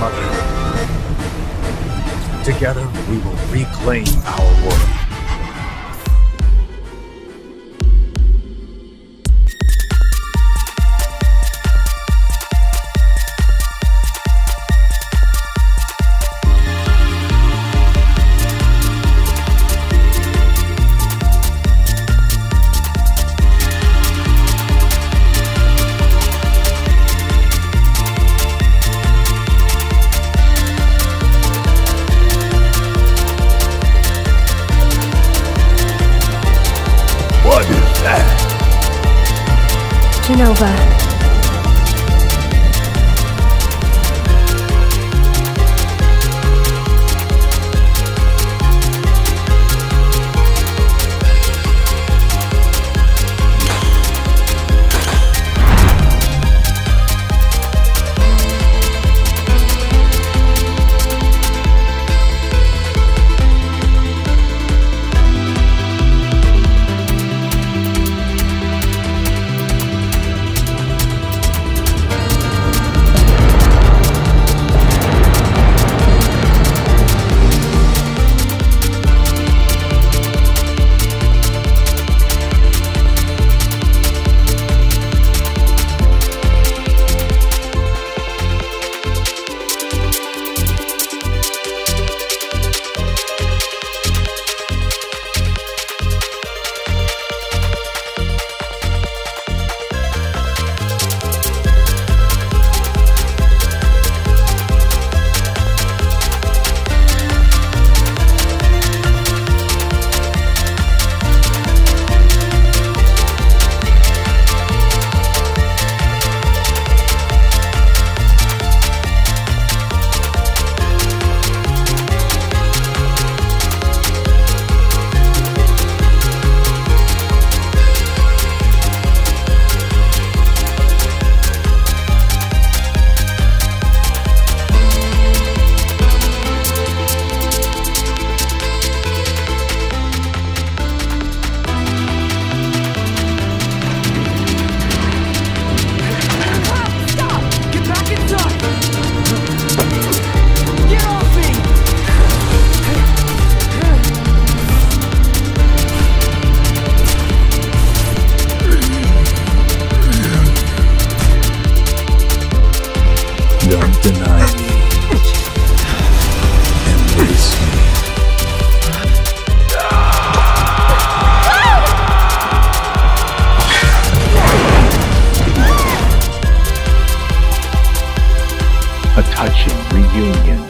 mother. Together, we will reclaim our world. Jenova. A touching reunion.